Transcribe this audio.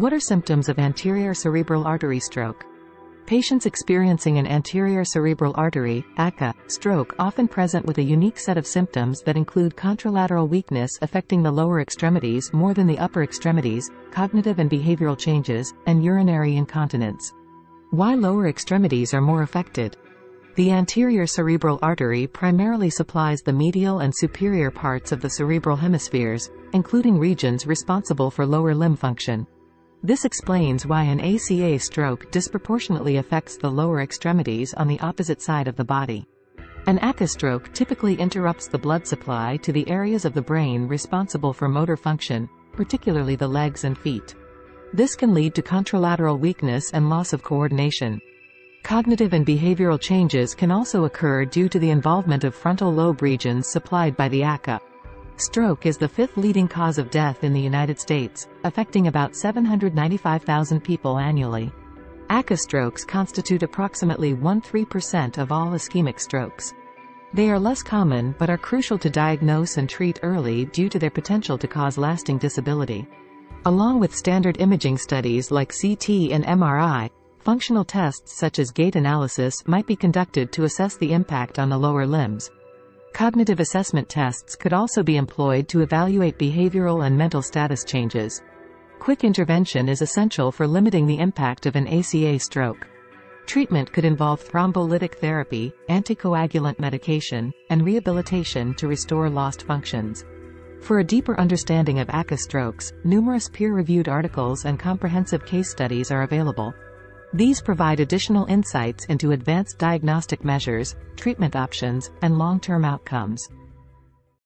What are symptoms of anterior cerebral artery stroke? Patients experiencing an anterior cerebral artery (ACA) stroke often present with a unique set of symptoms that include contralateral weakness affecting the lower extremities more than the upper extremities, cognitive and behavioral changes, and urinary incontinence. Why lower extremities are more affected? The anterior cerebral artery primarily supplies the medial and superior parts of the cerebral hemispheres, including regions responsible for lower limb function. This explains why an ACA stroke disproportionately affects the lower extremities on the opposite side of the body. An ACA stroke typically interrupts the blood supply to the areas of the brain responsible for motor function, particularly the legs and feet. This can lead to contralateral weakness and loss of coordination. Cognitive and behavioral changes can also occur due to the involvement of frontal lobe regions supplied by the ACA. Stroke is the fifth leading cause of death in the United States, affecting about 795,000 people annually. ACA strokes constitute approximately 1–3% of all ischemic strokes. They are less common but are crucial to diagnose and treat early due to their potential to cause lasting disability. Along with standard imaging studies like CT and MRI, functional tests such as gait analysis might be conducted to assess the impact on the lower limbs. Cognitive assessment tests could also be employed to evaluate behavioral and mental status changes. Quick intervention is essential for limiting the impact of an ACA stroke. Treatment could involve thrombolytic therapy, anticoagulant medication, and rehabilitation to restore lost functions. For a deeper understanding of ACA strokes, numerous peer-reviewed articles and comprehensive case studies are available. These provide additional insights into advanced diagnostic measures, treatment options, and long-term outcomes.